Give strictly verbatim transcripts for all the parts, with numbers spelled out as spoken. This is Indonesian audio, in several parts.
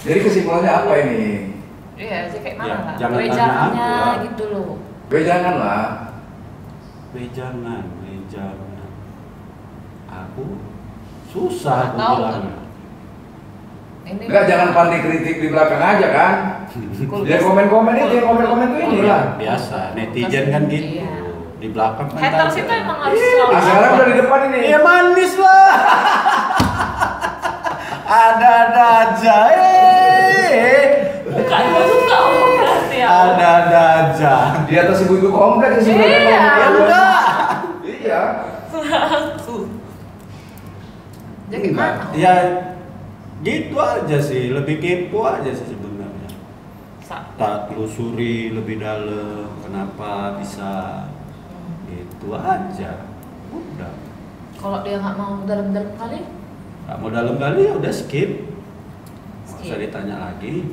Jadi kesimpulannya apa ini? Iya, sih kayak mana lah. Ya, bejangannya gitu loh. Bejangan lah. Bejangan, bejangan. Aku susah bilangnya. Enggak, jangan pandai kritik di belakang aja kan. Dia komen-komen itu, dia komen-komen itu ini lah. Biasa, netizen kan gitu. Di belakang kan. Haters itu emang harus selalu. Sekarang udah di depan ini. Ya manis lah. Ada-ada aja. Bukan maksudnya kompleks ya. Ada-ada aja. Di atas ibu-ibu kompleks sih. Iya, enggak. Iya. Selalu. Jadi gimana? Ya gitu aja sih, lebih kepo aja sih sebenarnya. Tak telusuri lebih dalam, kenapa bisa gitu aja. Udah. Kalau dia nggak mau dalam-dalam kali? Nggak mau dalam kali ya udah skip. Nggak usah ditanya lagi.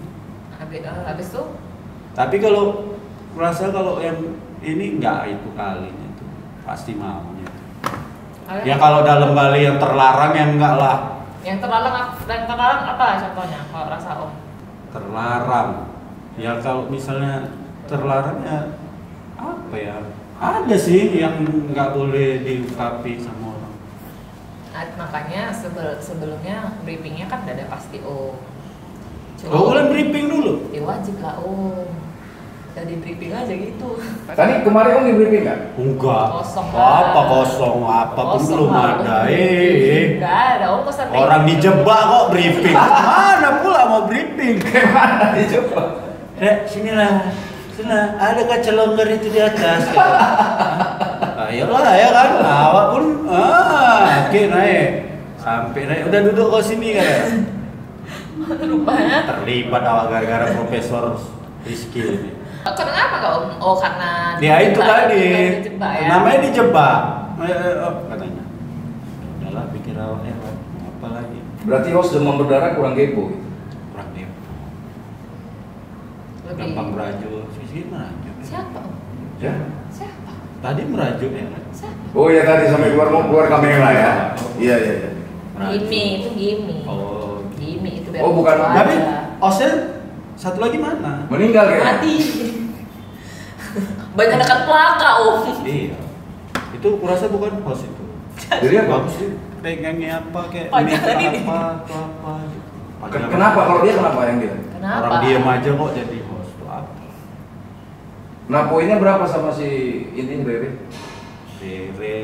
Habis tuh? Tapi kalau merasa kalau yang ini nggak itu kalinya tuh pasti maunya. Ya kalau dalam kali yang terlarang yang nggak lah. Yang terlarang, yang terlarang apa contohnya kalau rasa om? Terlarang. Ya kalau misalnya terlarangnya apa ya? Ada sih yang nggak boleh diungkapi sama orang. Nah, makanya sebel, sebelumnya briefingnya kan udah ada pasti om. Oh, ulang briefing dulu? Ya wajib lah om. Jadi briefing aja gitu. Tadi kemarin om di briefing nggak? Enggak. Kosong. Apa kosong? Apa pun belum ada. Eh, orang dijebak kok briefing. Mana pula mau briefing? Kemana dijebak? Eh, sinilah, sinilah. Ada kaca longgar itu di atas. Ayolah ya kan. Awak pun, ah, oke naik. Sampai naik. Udah duduk kok sini kan? Rupanya terlibat awal gara-gara Profesor Rizky ini. Kenapa kok? Oh karena dia ya, itu tadi dijebak, ya? Namanya dijebak katanya. Udahlah pikir awal ya, apa lagi. Berarti host demam berdarah kurang kepo gitu? Kurang kepo. Gampang merajuk. Sisi merajuk. Siapa? Ya. Siapa? Tadi merajuk ya kan? Siapa? Oh iya tadi sampai keluar mau keluar kamera ya. Iya iya iya. Gimi itu gimi. Oh. Gimi itu. Oh bukan. Tapi Osen satu lagi mana? Meninggal ya? Mati. Banyak dekat pelaka om. Iya. Itu kurasa bukan pos itu. Jadi apa sih? Pegangnya apa kayak ini apa apa apa. Kenapa? Kenapa kalau dia kenapa yang dia? Kenapa? Orang diem aja kok jadi pos itu apa? Nah poinnya berapa sama si ini Rere? Rere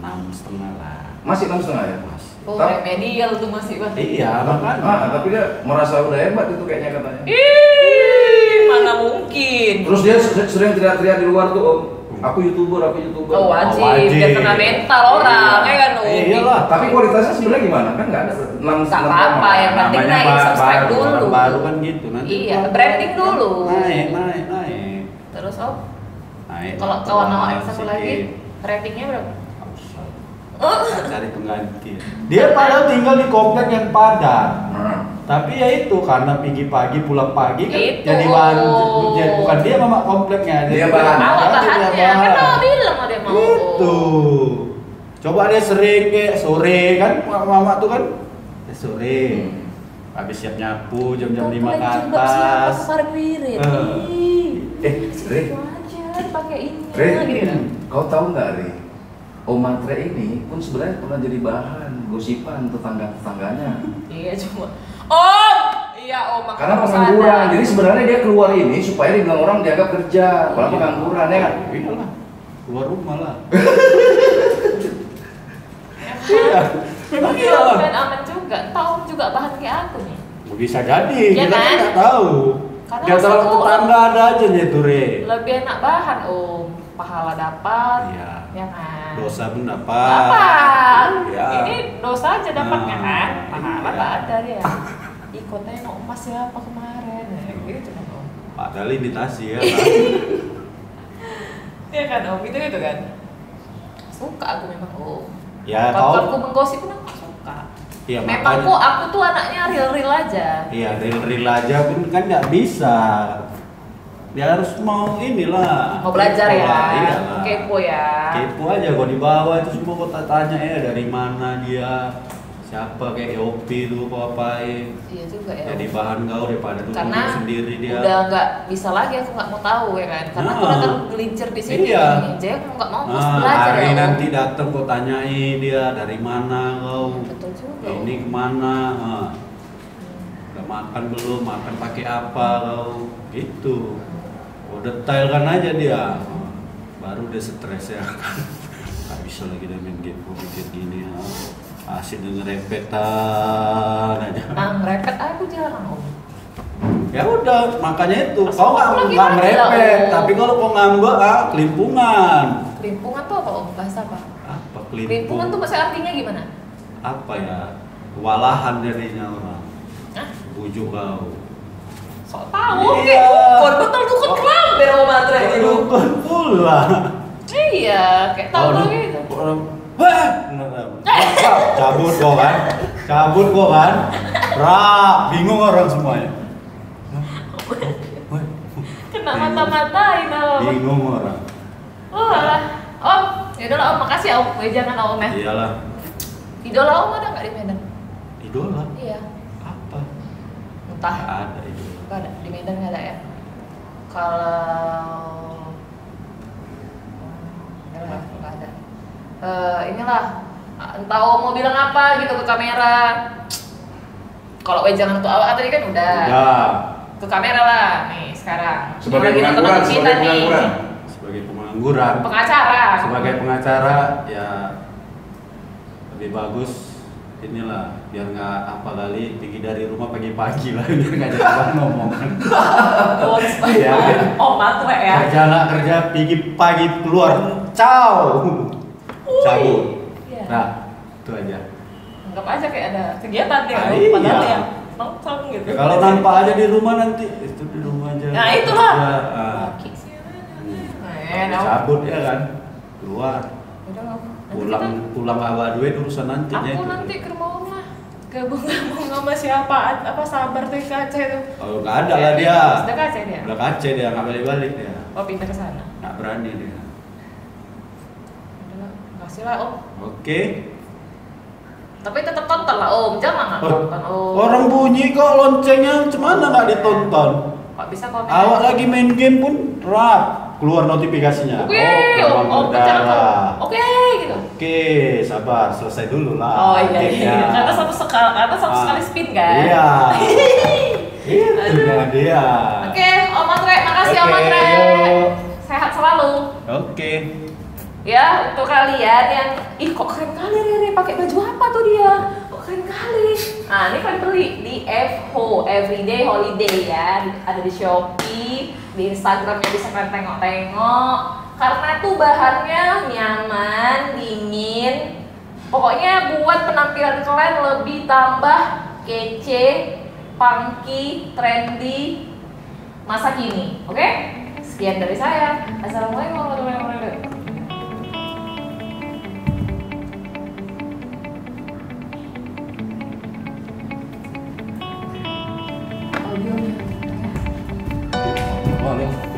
enam setengah lah. Masih enam setengah ya? Mas. Oh, remedial tuh masih banget. Iya, makanya. Ah, tapi dia merasa udah hebat itu kayaknya katanya. Ih, mana mungkin. Terus dia sering teriak-teriak di luar tuh, om. Aku YouTuber, aku YouTuber. Oh, wajib. Oh, wajib. Biar kena mental orang, iya. Ya kan, om. Iya lah, tapi kualitasnya sebenarnya gimana? Kan nggak ada enam tak apa-apa, yang penting naik, subscribe dulu. Baru kan gitu nanti. Iya, branding dulu. Naik, naik, naik. Terus, om? Naik. Kalau kawan awak satu lagi, ratingnya berapa? Cari pengganti. Dia padahal tinggal di komplek yang padat. Hmm. Tapi ya itu karena pagi-pagi pulang pagi kan itu. Jadi bahan bukan dia mama kompleknya. Dia bahan. Kalau bahannya kan mau bilang mau dia mau. Itu. Coba dia sering kayak sore kan mama tuh kan ya sore. Hmm. Habis siap nyapu jam-jam lima ke atas. Eh, Re. Pakai ini gitu. Kau tahu enggak, Re? Om Matre ini pun sebenarnya pernah jadi bahan gosipan tetangga-tetangganya. Iya cuma om! Iya om, karena pengangguran, jadi sebenarnya dia keluar ini supaya dia bilang orang dianggap kerja. Kalau pengangguran ya kan? Iya lah, keluar rumah lah. Iya, memang iya lah. Tapi aman juga, tau juga bahan kayak aku nih. Bisa jadi, kita nggak tahu. Dia terlalu tetangga ada aja gitu Re. Lebih enak bahan om, pahala dapat. Ya kan? Dosa pun dapat. Dapat. Ya. Ini dosa aja dapatnya nah, kan? Pahala nggak ya. Ada dia. Ih kotanya mau emas ya apa kemarin? Nah, gitu cuma om. Padahal imitasi ya. Iya kan om, gitu gitu kan. Suka aku memang om. Ya kalau aku menggosip pun aku suka. Ya, memang aku aku tuh anaknya real real aja. Iya real real aja pun kan nggak bisa. Dia harus mau inilah mau belajar kepo ya, iya kepo ya kepo aja, kok dibawa itu semua kok tanya ya dari mana dia siapa kayak Yopi tuh apa-apain. Iya juga ya. Jadi bahan gaul daripada tuh sendiri dia. Karena udah nggak bisa lagi, aku nggak mau tahu ya kan. Karena nah, kita tergelincir di sini. Iya. Jadi aku nggak mau nah, terus belajar. Hari ya, nanti datang kau tanyain dia dari mana kau. Betul juga. Ini kemana? Nah. Udah makan belum? Makan pakai apa kau? Gitu. Oh, detailkan aja dia. Nah. Baru dia stres ya. Nggak bisa lagi dia main game, kok pikir gini ya. Asyik ngerepetan aja. Ah, ngerepet aku jarang om. Ya udah, makanya itu. Kau nggak nggak merepet, tapi kalau kau ngambek ah kelimpungan. Kelimpungan tuh apa om? Bahasa apa? Apa kelimpung? Kelimpungan tuh bahasa artinya gimana? Apa ya? Kewalahan darinya orang. Ah? Bujuk kau. Sok tahu ke? Korban tuh dukun kelam beromatre gitu. Dukun pula. Iya, kayak tahu gitu. Wah, cabut kok kan, cabut kok kan, rak, bingung orang semuanya. Kena mata-matain om. Bingung orang. Wah, om, idola om, makasih om, jangan om ya. Iyalah. Idola om ada nggak di Medan? Idola? Iya. Apa? Entah. Ada idola. Nggak ada di Medan nggak ada ya. Kalau, nggak ada. Uh, inilah entah om mau bilang apa gitu ke kamera. Kalau wejangan untuk awal tadi kan udah ya, ke kamera lah nih sekarang. Sebagai pengangguran, sebagai pengangguran, sebagai pengangguran, pengacara, sebagai pengacara ya lebih bagus inilah biar nggak apa kali pergi dari rumah pagi-pagi lah biar nggak jalan ngomongan. Ya, oh matre ya. Kerja lah kerja pergi pagi keluar, ciao. Cabut, iya. Nah itu aja. Anggap aja kayak ada kegiatan deh, ah, iya, padahal iya, ya nongkrong gitu. Ya, kalau tanpa aja di rumah nanti, itu di rumah aja. Nah itulah. Laki sih ada. Cabut ya kan, keluar. Udah, pulang kita, pulang awal duit urusan nantinya. Aku itu nanti ke rumah om lah, gabung-gabung sama siapa? Apa sabar tuh kaca itu? Oh nggak ada lah dia. Udah kaca dia. Udah kaca dia nggak balik-balik dia. Oh pindah ke sana. Nggak berani dia. Silah om. Oke. Tapi tetap tonton lah om, jangan nggak tonton om. Orang bunyi kok loncengnya, cemana nggak ditonton? Kok bisa komen? Awak lagi main game pun rap keluar notifikasinya. Oke, om om berdarah. Oke gitu. Oke, sabar, selesai dulu lah. Oh iya iya. Karena satu sekali, karena satu sekali spin kan? Iya. Itu dia. Oke, om Atre, makasih om Atre. Sehat selalu. Oke. Ya untuk kalian yang ih kok keren kali Rere pakai baju apa tuh dia kok keren kali. Nah ini kalian beli di F H O Everyday Holiday ya, ada di Shopee, di Instagramnya bisa kalian tengok-tengok karena tuh bahannya nyaman, dingin, pokoknya buat penampilan kalian lebih tambah kece, funky, trendy masa kini. Oke, sekian dari saya. Assalamualaikum warahmatullahi wabarakatuh. Valeu.